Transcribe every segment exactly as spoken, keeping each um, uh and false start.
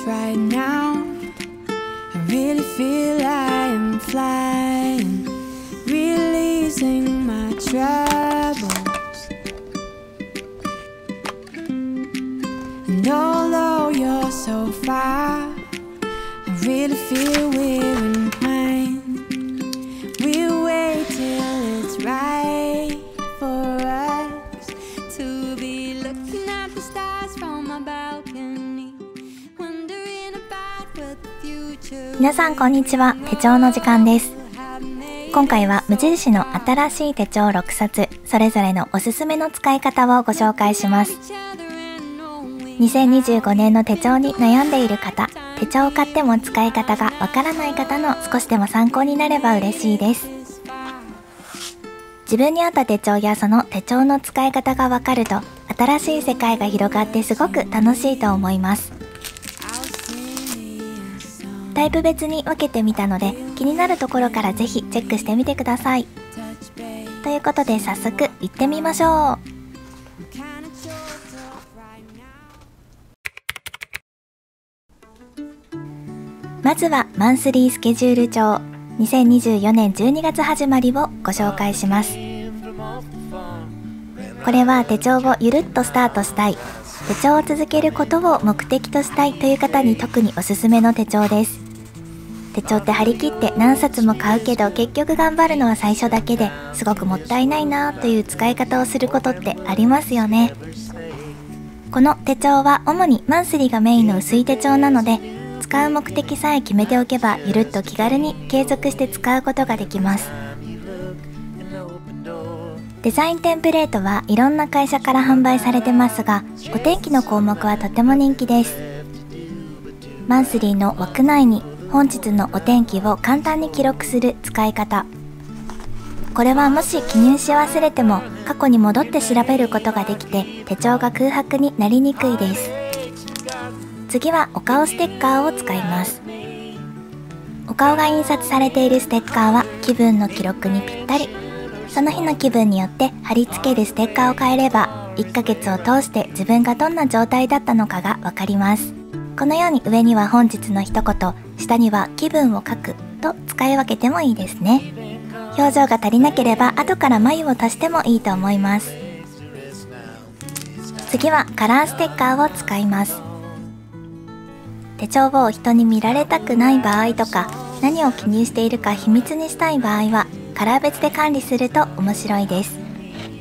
us right now. I really feel I am flying, releasing my troubles. And although you're so far, I really feel we're in pain. We'll wait till it's right for us to be looking at the stars from my balcony, wondering about what the future. 皆さんこんにちは、手帳の時間です。今回は無印の新しい手帳ろくさつ、それぞれのおすすめの使い方をご紹介します。にせんにじゅうごねんの手帳に悩んでいる方、手帳を買っても使い方がわからない方の少しでも参考になれば嬉しいです。自分に合った手帳やその手帳の使い方がわかると、新しい世界が広がってすごく楽しいと思います。タイプ別に分けてみたので、気になるところからぜひチェックしてみてください。ということで早速行ってみましょう。まずはマンスリースケジュール帳にせんにじゅうよねんじゅうにがつ始まりをご紹介します。これは手帳をゆるっとスタートしたい、手帳を続けることを目的としたいという方に特におすすめの手帳です。手帳って張り切って何冊も買うけど結局頑張るのは最初だけですごくもったいないなという使い方をすることってありますよね。この手帳は主にマンスリーがメインの薄い手帳なので、使う目的さえ決めておけばゆるっと気軽に継続して使うことができます。デザインテンプレートはいろんな会社から販売されてますが、お天気の項目はとても人気です。マンスリーの枠内に本日のお天気を簡単に記録する使い方、これはもし記入し忘れても過去に戻って調べることができて、手帳が空白になりにくいです。次はお顔ステッカーを使います。お顔が印刷されているステッカーは気分の記録にぴったり。その日の気分によって貼り付けるステッカーを変えれば、いっかげつを通して自分がどんな状態だったのかがわかります。このように上には本日の一言、下には気分を書くと使い分けてもいいですね。表情が足りなければ後から眉を足してもいいと思います。次はカラーステッカーを使います。手帳を人に見られたくない場合とか、何を記入しているか秘密にしたい場合はカラー別で管理すると面白いです。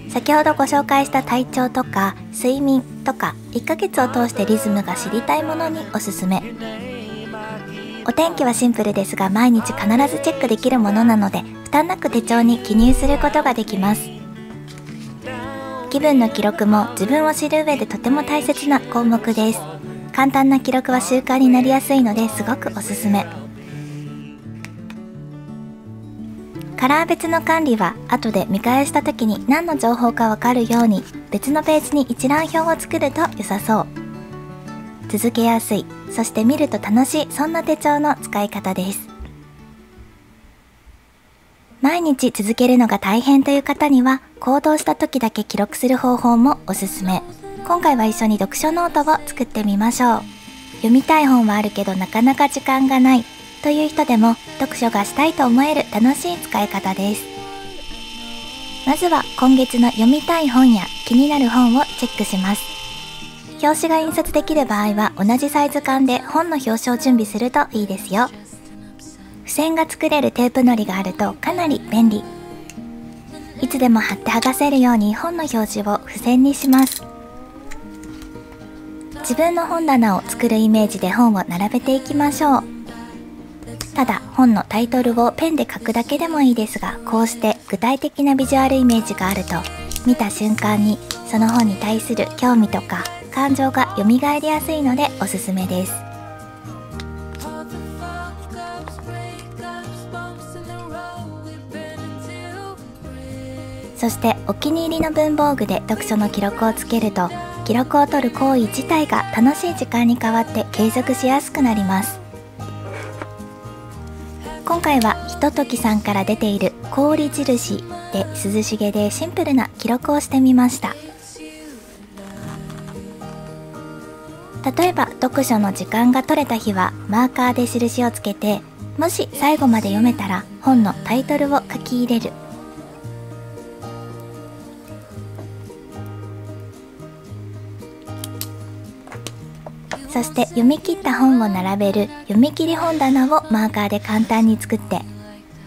先ほどご紹介した体調とか睡眠とか、いっかげつを通してリズムが知りたいものにおすすめ。お天気はシンプルですが毎日必ずチェックできるものなので、負担なく手帳に記入することができます。気分の記録も自分を知る上でとても大切な項目です。簡単な記録は習慣になりやすいのですごくおすすめ。カラー別の管理は後で見返した時に何の情報かわかるように別のページに一覧表を作ると良さそう。続けやすい、そして見ると楽しい、そんな手帳の使い方です。毎日続けるのが大変という方には行動した時だけ記録する方法もおすすめ。今回は一緒に読書ノートを作ってみましょう。読みたい本はあるけどなかなか時間がないという人でも読書がしたいと思える楽しい使い方です。まずは今月の読みたい本や気になる本をチェックします。表紙が印刷できる場合は同じサイズ感で本の表紙を準備するといいですよ。付箋が作れるテープのりがあるとかなり便利。いつでも貼って剥がせるように本の表示を付箋にします。自分の本棚を作るイメージで本を並べていきましょう。ただ本のタイトルをペンで書くだけでもいいですが、こうして具体的なビジュアルイメージがあると見た瞬間にその本に対する興味とか感情が蘇りやすいのでおすすめです。そしてお気に入りの文房具で読書の記録をつけると、記録を取る行為自体が楽しい時間に変わって継続しやすくなります。今回はひとときさんから出ている氷印で涼しげでシンプルな記録をしてみました。例えば読書の時間が取れた日はマーカーで印をつけて、もし最後まで読めたら本のタイトルを書き入れる。そして読み切った本を並べる読み切り本棚をマーカーで簡単に作って、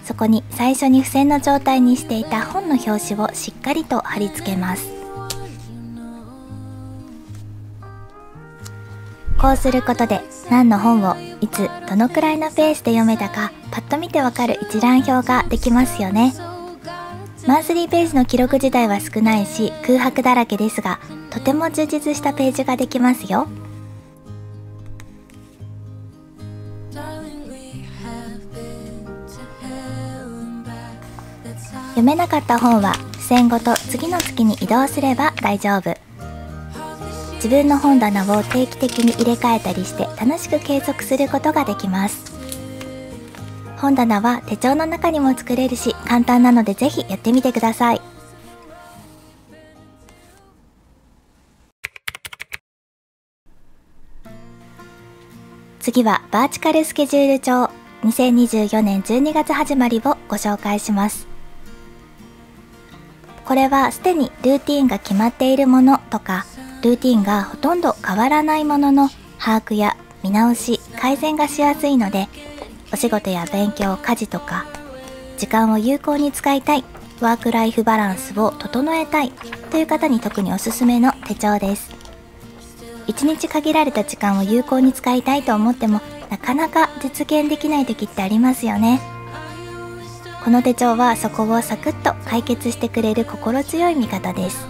そこに最初に付箋の状態にしていた本の表紙をしっかりと貼り付けます。こうすることで何の本をいつどのくらいのペースで読めたかパッと見てわかる一覧表ができますよね。マンスリーページの記録自体は少ないし空白だらけですが、とても充実したページができますよ。読めなかった本は付箋ごと次の月に移動すれば大丈夫。自分の本棚を定期的に入れ替えたりして楽しく継続することができます。本棚は手帳の中にも作れるし簡単なので、ぜひやってみてください。次はバーチカルスケジュール帳にせんにじゅうよねんじゅうにがつ始まりをご紹介します。これはすでにルーティンが決まっているものとか、ルーティンがほとんど変わらないものの把握や見直し、改善がしやすいので、お仕事や勉強、家事とか、時間を有効に使いたい、ワークライフバランスを整えたいという方に特におすすめの手帳です。いちにち限られた時間を有効に使いたいと思っても、なかなか実現できない時ってありますよね。この手帳はそこをサクッと解決してくれる心強い味方です。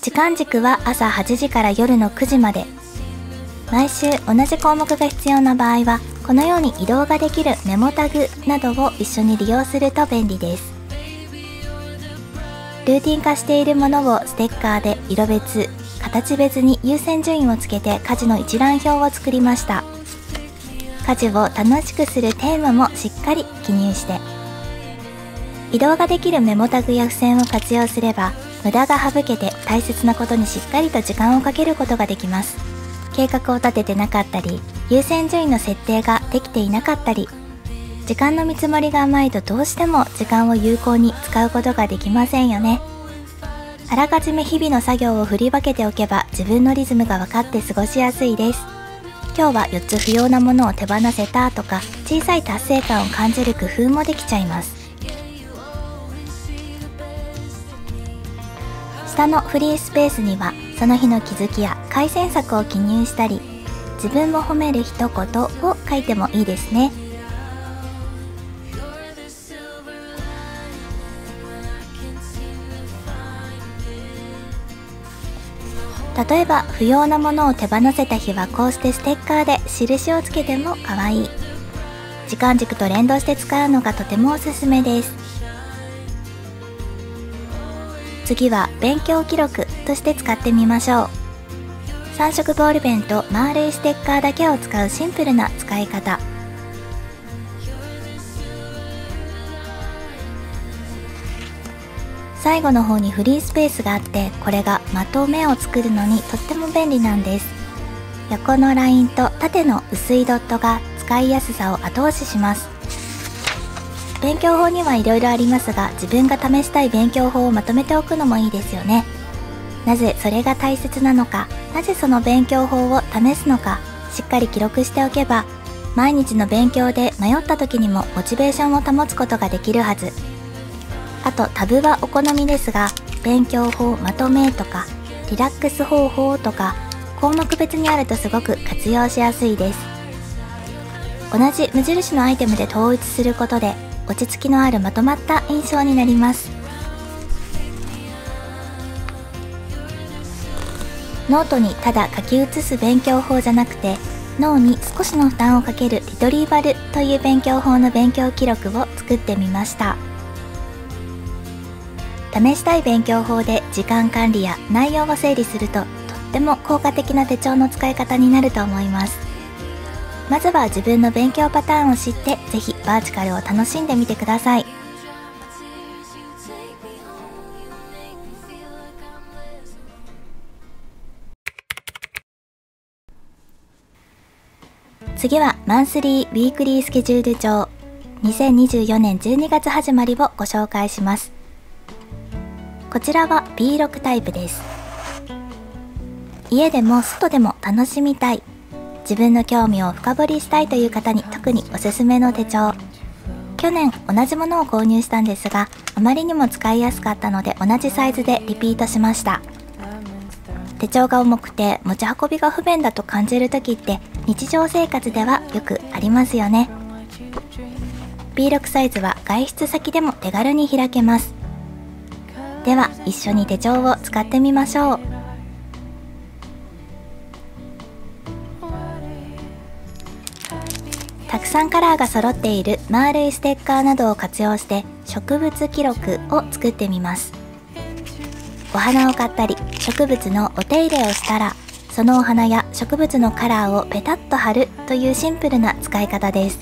時間軸は朝はちじから夜のくじまで。毎週同じ項目が必要な場合はこのように移動ができるメモタグなどを一緒に利用すると便利です。ルーティン化しているものをステッカーで色別、形別に優先順位をつけて家事の一覧表を作りました。家事を楽しくするテーマもしっかり記入して、移動ができるメモタグや付箋を活用すれば無駄が省けて大切なことにしっかりと時間をかけることができます。計画を立ててなかったり、優先順位の設定ができていなかったり、時間の見積もりが甘いとどうしても時間を有効に使うことができませんよね。あらかじめ日々の作業を振り分けておけば自分のリズムが分かって過ごしやすいです。今日はよっつ不要なものを手放せたとか、小さい達成感を感じる工夫もできちゃいます。下のフリースペースにはその日の気づきや改善策を記入したり、自分を褒める一言を書いてもいいですね。例えば不要なものを手放せた日はこうしてステッカーで印をつけてもかわいい。時間軸と連動して使うのがとてもおすすめです。次は勉強記録として使ってみましょう。三色ボールペンと丸いステッカーだけを使うシンプルな使い方。最後の方にフリースペースがあって、これがまとめを作るのにとっても便利なんです。横のラインと縦の薄いドットが使いやすさを後押しします。勉強法にはいろいろありますが、自分が試したい勉強法をまとめておくのもいいですよね。なぜそれが大切なのか、なぜその勉強法を試すのか、しっかり記録しておけば、毎日の勉強で迷った時にもモチベーションを保つことができるはず。あとタブはお好みですが、勉強法まとめとか、リラックス方法とか、項目別にあるとすごく活用しやすいです。同じ無印のアイテムで統一することで、落ち着きのあるまとまった印象になります。ノートにただ書き写す勉強法じゃなくて、脳に少しの負担をかけるリトリーバルという勉強法の勉強記録を作ってみました。試したい勉強法で時間管理や内容を整理すると、とっても効果的な手帳の使い方になると思います。まずは自分の勉強パターンを知って、ぜひバーチカルを楽しんでみてください。次はマンスリー・ウィークリースケジュール帳にせんにじゅうよねんじゅうにがつ始まりをご紹介します。こちらは ビーろく タイプです。家でも外でも楽しみたい、自分の興味を深掘りしたいという方に特におすすめの手帳。去年同じものを購入したんですが、あまりにも使いやすかったので同じサイズでリピートしました。手帳が重くて持ち運びが不便だと感じる時って日常生活ではよくありますよね。 ビーろく サイズは外出先でも手軽に開けます。では一緒に手帳を使ってみましょう。たくさんカラーが揃っている丸いステッカーなどを活用して植物記録を作ってみます。お花を買ったり植物のお手入れをしたら、そのお花や植物のカラーをペタッと貼るというシンプルな使い方です。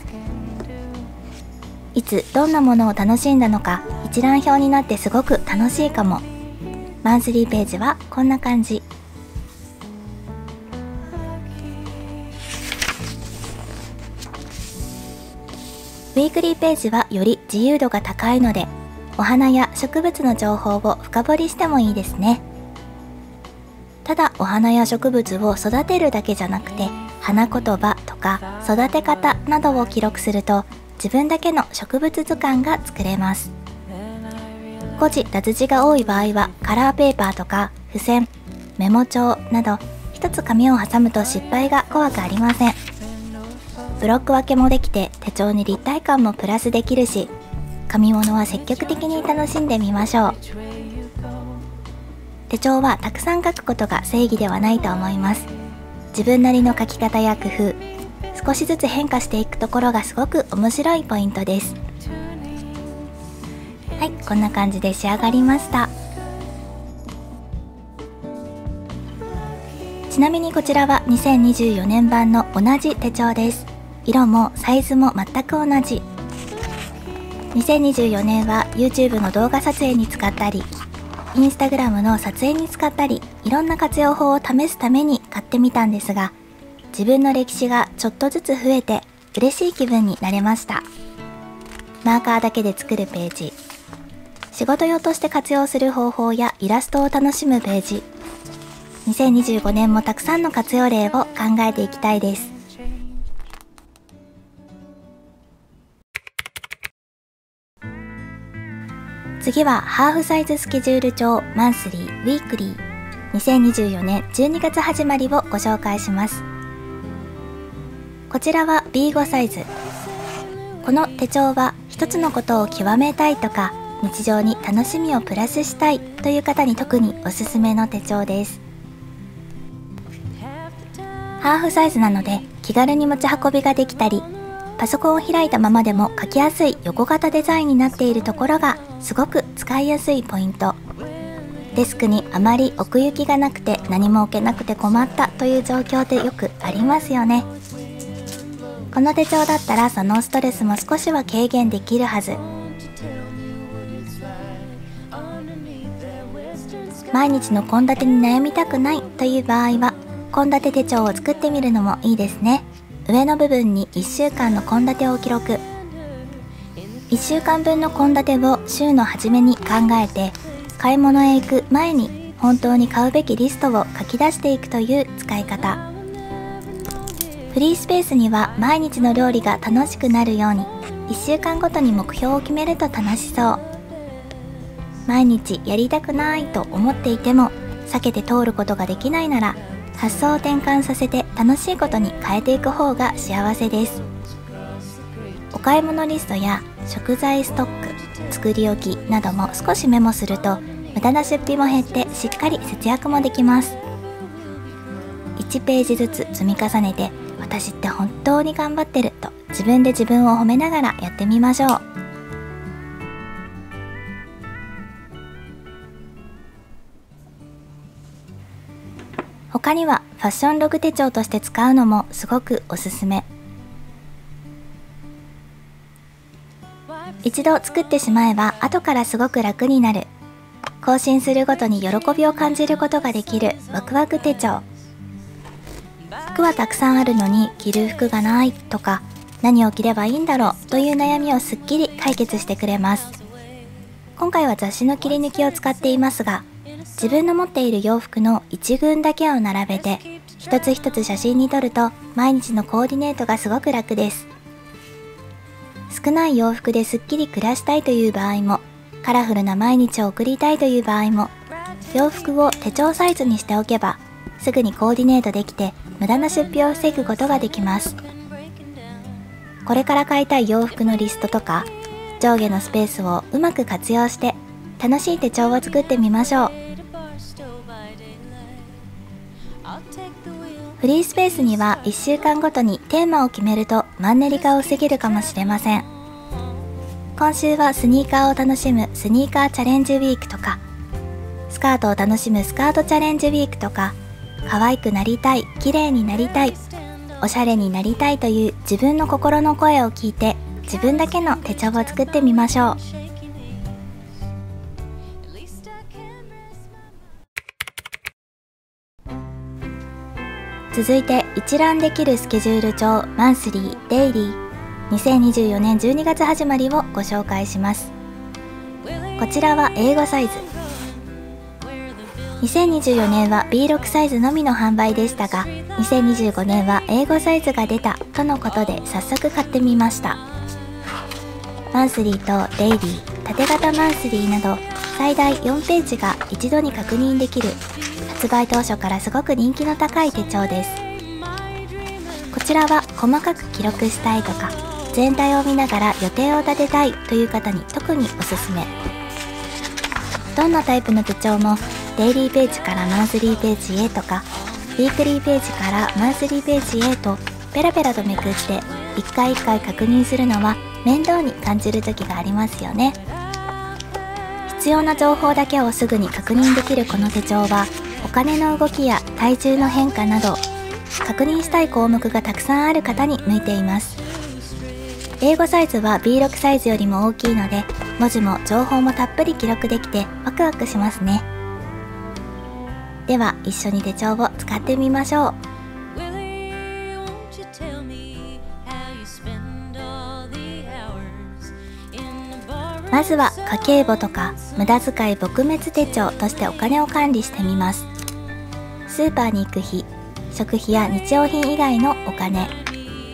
いつどんなものを楽しんだのか一覧表になってすごく楽しいかも。マンスリーページはこんな感じ。ウィークリーページはより自由度が高いので、お花や植物の情報を深掘りしてもいいですね。ただお花や植物を育てるだけじゃなくて、花言葉とか育て方などを記録すると自分だけの植物図鑑が作れます。誤字脱字が多い場合はカラーペーパーとか付箋、メモ帳など一つ紙を挟むと失敗が怖くありません。ブロック分けもできて手帳に立体感もプラスできるし、紙物は積極的に楽しんでみましょう。手帳はたくさん書くことが正義ではないと思います。自分なりの書き方や工夫、少しずつ変化していくところがすごく面白いポイントです。はい、こんな感じで仕上がりました。ちなみにこちらはにせんにじゅうよねん版の同じ手帳です。色もサイズも全く同じ。にせんにじゅうよねんは YouTube の動画撮影に使ったり、Instagram の撮影に使ったり、いろんな活用法を試すために買ってみたんですが、自分の歴史がちょっとずつ増えて嬉しい気分になれました。マーカーだけで作るページ、仕事用として活用する方法やイラストを楽しむページ、にせんにじゅうごねんもたくさんの活用例を考えていきたいです。次はハーフサイズスケジュール帳マンスリー・ウィークリーにせんにじゅうよねんじゅうにがつ始まりをご紹介します。こちらは ビーご サイズ。この手帳は一つのことを極めたいとか、日常に楽しみをプラスしたいという方に特におすすめの手帳です。ハーフサイズなので気軽に持ち運びができたり、パソコンを開いたままでも書きやすい横型デザインになっているところがすごく使いやすいポイント。デスクにあまり奥行きがなくて何も置けなくて困ったという状況ってよくありますよね。この手帳だったらそのストレスも少しは軽減できるはず。毎日の献立に悩みたくないという場合は献立手帳を作ってみるのもいいですね。上の部分にいっしゅうかんの献立を記録。いっしゅうかんぶんの献立を週の初めに考えて、買い物へ行く前に本当に買うべきリストを書き出していくという使い方。フリースペースには毎日の料理が楽しくなるようにいっしゅうかんごとに目標を決めると楽しそう。毎日やりたくないと思っていても避けて通ることができないなら、発想を転換させて楽しいことに変えていく方が幸せです。お買い物リストや食材ストック、作り置きなども少しメモすると無駄な出費も減ってしっかり節約もできます。いちページずつ積み重ねて、私って本当に頑張ってると自分で自分を褒めながらやってみましょう。他にはファッションログ手帳として使うのもすごくおすすめ。一度作ってしまえば後からすごく楽になる。更新するごとに喜びを感じることができるワクワク手帳。服はたくさんあるのに着る服がないとか、何を着ればいいんだろうという悩みをすっきり解決してくれます。今回は雑誌の切り抜きを使っていますが、自分の持っている洋服の一群だけを並べて一つ一つ写真に撮ると、毎日のコーディネートがすごく楽です。少ない洋服ですっきり暮らしたいという場合も、カラフルな毎日を送りたいという場合も、洋服を手帳サイズにしておけばすぐにコーディネートできて、無駄な出費を防ぐことができます。これから買いたい洋服のリストとか、上下のスペースをうまく活用して楽しい手帳を作ってみましょう。フリースペースにはいっしゅうかんごとにテーマを決めるとマンネリ化を防げるかもしれません。今週はスニーカーを楽しむスニーカーチャレンジウィークとか、スカートを楽しむスカートチャレンジウィークとか、可愛くなりたい、綺麗になりたい、おしゃれになりたいという自分の心の声を聞いて、自分だけの手帳を作ってみましょう。続いて一覧できるスケジュール帳マンスリー・デイリーにせんにじゅうよねんじゅうにがつ始まりをご紹介します。こちらは英語サイズ。にせんにじゅうよねんは ビーろく サイズのみの販売でしたが、にせんにじゅうごねんは英語サイズが出たとのことで早速買ってみました。マンスリーとデイリー、縦型マンスリーなど最大よんページが一度に確認できる、発売当初からすごく人気の高い手帳です。こちらは細かく記録したいとか、全体を見ながら予定を立てたいという方に特におすすめ。どんなタイプの手帳もデイリーページからマンスリーページへとか、ウィークリーページからマンスリーページへとペラペラとめくって一回一回確認するのは面倒に感じる時がありますよね。必要な情報だけをすぐに確認できるこの手帳は、お金の動きや体重の変化など確認したい項目がたくさんある方に向いています。英語サイズは ビーろく サイズよりも大きいので、文字も情報もたっぷり記録できてワクワクしますね。では一緒に手帳を使ってみましょう。まずは家計簿とか無駄遣い撲滅手帳としてお金を管理してみます。スーパーに行く日、食費や日用品以外のお金、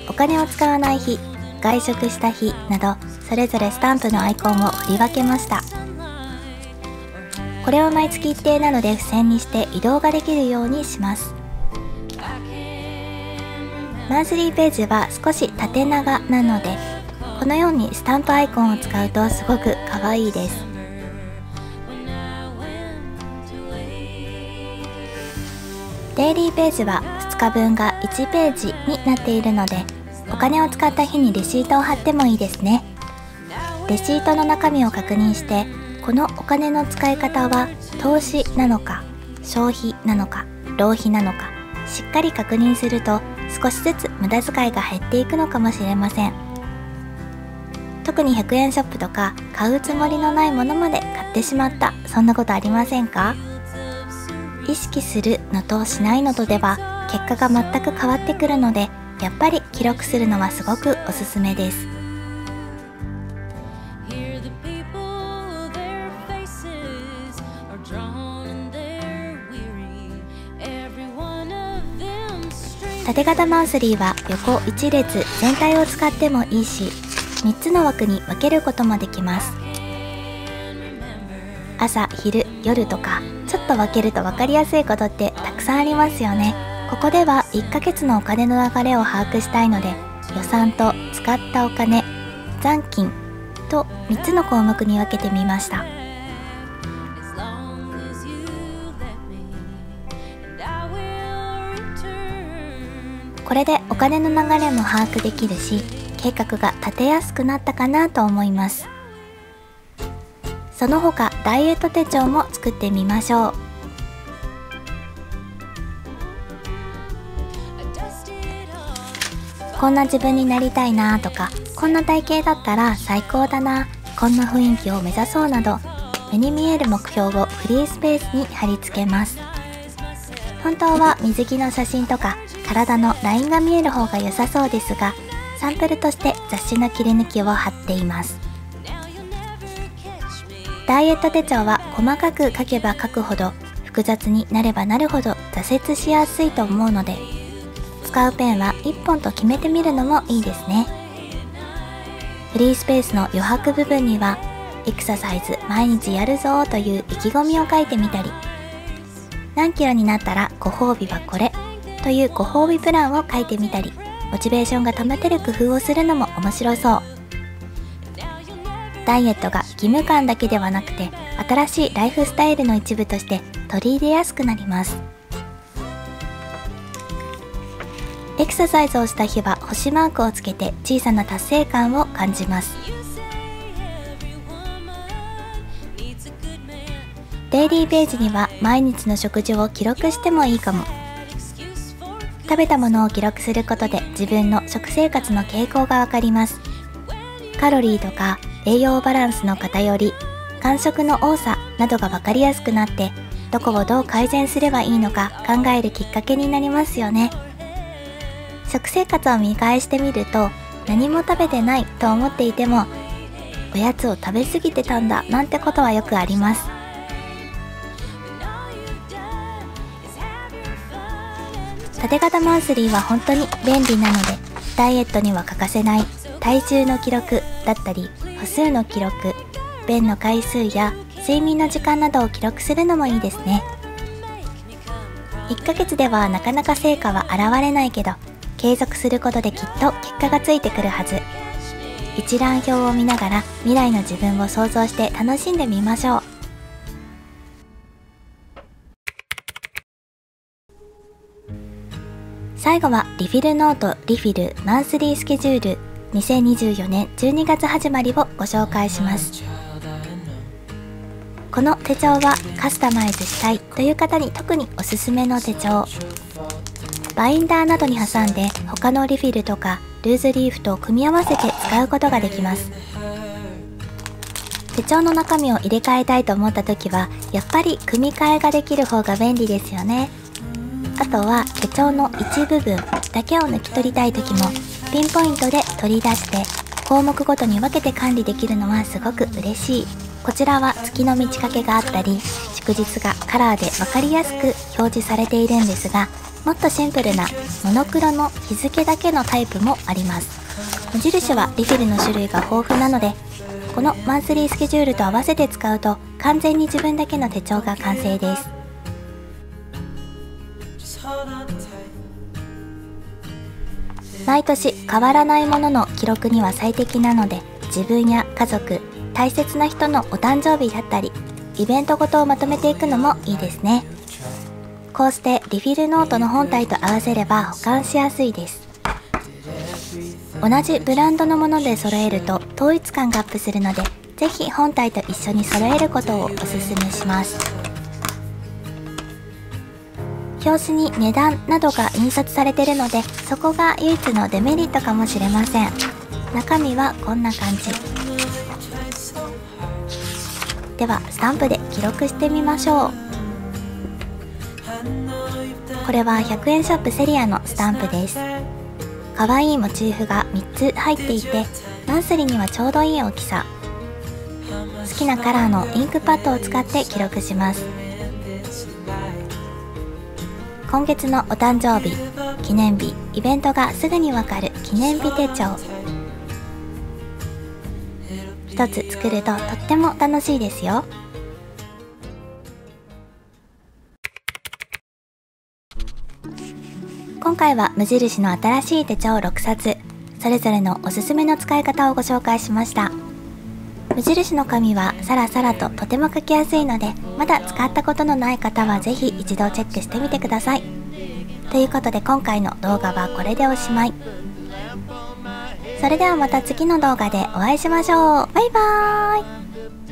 お金を使わない日、外食した日など、それぞれスタンプのアイコンを振り分けました。これを毎月一定なので付箋にして移動ができるようにします。マンスリーページは少し縦長なので、このようにスタンプアイコンを使うとすごく可愛いです。デイリーページはふつかぶんがいちページになっているので、お金を使った日にレシートを貼ってもいいですね。レシートの中身を確認して、このお金の使い方は投資なのか消費なのか浪費なのか、しっかり確認すると少しずつ無駄遣いが減っていくのかもしれません。特にひゃくえんショップとか買うつもりのないものまで買ってしまった、そんなことありませんか？意識するのとしないのとでは結果が全く変わってくるので、やっぱり記録するのはすごくおすすめです。縦型マンスリーは横いちれつ全体を使ってもいいし、みっつの枠に分けることもできます。朝、昼、夜とかちょっと分けると分かりやすいことってたくさんありますよね。ここではいっかげつのお金の流れを把握したいので、予算と使ったお金、残金とみっつの項目に分けてみました。これでお金の流れも把握できるし、計画が立てやすくなったかなと思います。その他ダイエット手帳も作ってみましょう。こんな自分になりたいなとか、こんな体型だったら最高だな、こんな雰囲気を目指そうなど、目に見える目標をフリースペースに貼り付けます。本当は水着の写真とか体のラインが見える方が良さそうですが、サンプルとして雑誌の切り抜きを貼っています。ダイエット手帳は細かく書けば書くほど複雑になればなるほど挫折しやすいと思うので、使うペンはいっぽんと決めてみるのもいいですね。フリースペースの余白部分にはエクササイズ毎日やるぞという意気込みを書いてみたり、何キロになったらご褒美はこれというご褒美プランを書いてみたり、モチベーションが保てる工夫をするのも面白そう。ダイエットが義務感だけではなくて、新しいライフスタイルの一部として取り入れやすくなります。エクササイズをした日は星マークをつけて小さな達成感を感じます。デイリーページには毎日の食事を記録してもいいかも。食べたものを記録することで自分の食生活の傾向がわかります。カロリーとか栄養バランスの偏り、間食の多さなどがわかりやすくなって、どこをどう改善すればいいのか考えるきっかけになりますよね。食生活を見返してみると、何も食べてないと思っていても、おやつを食べ過ぎてたんだなんてことはよくあります。縦型マンスリーは本当に便利なので、ダイエットには欠かせない体重の記録だったり、歩数の記録、便の回数や睡眠の時間などを記録するのもいいですね。いっかげつではなかなか成果は現れないけど、継続することできっと結果がついてくるはず。一覧表を見ながら未来の自分を想像して楽しんでみましょう。最後はリフィルノートリフィルマンスリースケジュールにせんにじゅうよねんじゅうにがつ始まりをご紹介します。この手帳はカスタマイズしたいという方に特におすすめの手帳。バインダーなどに挟んで他のリフィルとかルーズリーフと組み合わせて使うことができます。手帳の中身を入れ替えたいと思った時はやっぱり組み替えができる方が便利ですよね。あとは手帳の一部分だけを抜き取りたい時もピンポイントで取り出して項目ごとに分けて管理できるのはすごく嬉しい。こちらは月の満ち欠けがあったり祝日がカラーで分かりやすく表示されているんですが、もっとシンプルなモノクロの日付だけのタイプもあります。無印はリフィルの種類が豊富なので、このマンスリースケジュールと合わせて使うと完全に自分だけの手帳が完成です。毎年変わらないものの記録には最適なので、自分や家族、大切な人のお誕生日だったりイベントごとをまとめていくのもいいですね。こうしてリフィルノートの本体と合わせれば保管しやすいです。同じブランドのもので揃えると統一感がアップするので、ぜひ本体と一緒に揃えることをおすすめします。表紙に値段などが印刷されているので、そこが唯一のデメリットかもしれません。中身はこんな感じ。ではスタンプで記録してみましょう。これはひゃくえんショップセリアのスタンプです。かわいいモチーフがみっつ入っていて、マンスリーにはちょうどいい大きさ。好きなカラーのインクパッドを使って記録します。今月のお誕生日、記念日、イベントがすぐにわかる記念日手帳。一つ作るととっても楽しいですよ。今回は無印の新しい手帳ろくさつ、それぞれのおすすめの使い方をご紹介しました。無印の紙はサラサラととても書きやすいので、まだ使ったことのない方はぜひ一度チェックしてみてください。ということで今回の動画はこれでおしまい。それではまた次の動画でお会いしましょう。バイバーイ。